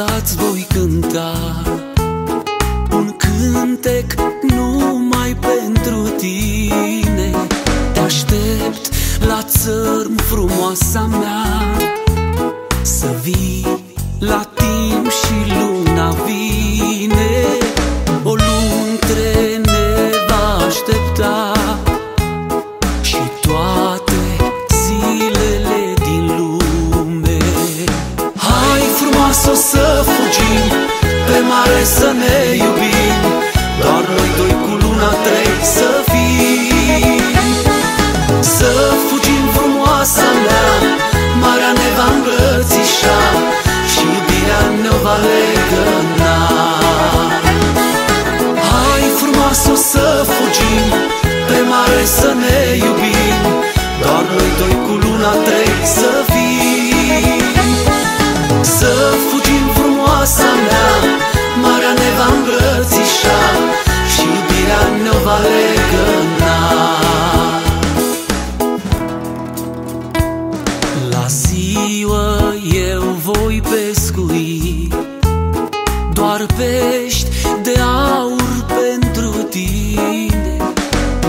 asta îți voi cânta un cântec numai pentru tine. Te aștept la țărm, frumoasa mea, să vii la timp și luna vine. O luntre ne va aștepta și toate zilele din lume. Hai frumoaso să fugim, pe mare să ne iubim, doar noi doi cu luna trei să fim. Să fugim, frumoasa mea, marea ne va îmbrățișa și iubirea ne va legăna. Hai frumoaso să fugim, pe mare să ne iubim, doar noi doi cu luna trei să fim. Să fugim, frumoasa mea, marea ne va îmbrățișa și iubirea ne va legăna. Ziua eu voi pescui doar pești de aur pentru tine.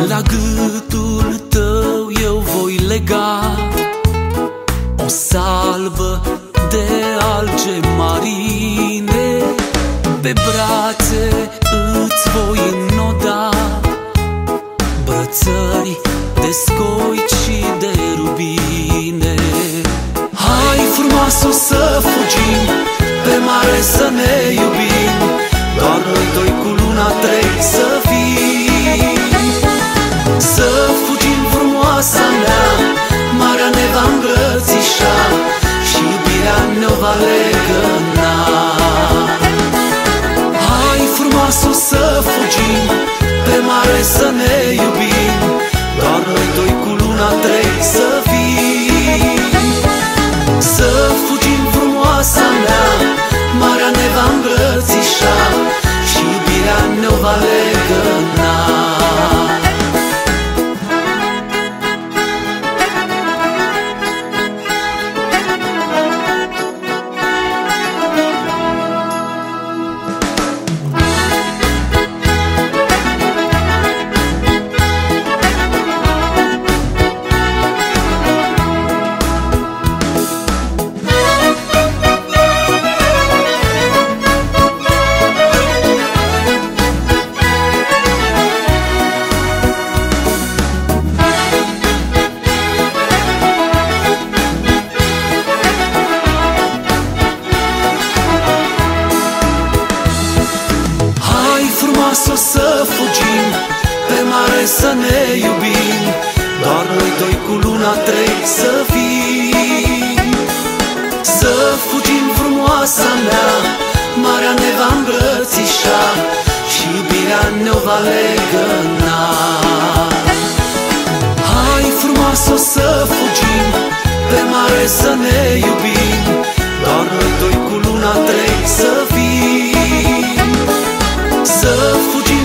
La gâtul tău eu voi lega o salvă de alge marine. Pe brațe îți voi înnoda brățări de scoici și de rubine. Hai frumoaso să fugim, pe mare să ne iubim, doar noi doi cu luna trei să fim. Să fugim, frumoasa mea, marea ne va îmbrățișa și iubirea ne va legăna. Hai frumoaso să fugim, pe mare să ne iubim, doar noi doi cu luna trei să fim. Să fugim, frumoasa mea, marea ne va îmbrățișa și iubirea ne va legăna. Să fugim, pe mare să ne iubim, doar noi doi cu luna trei să fim. Să fugim, frumoasa mea, marea ne va îmbrățișa și iubirea ne va legăna. Hai frumoaso să fugim, pe mare să ne iubim, doar noi doi cu luna trei să fim. Să fugim.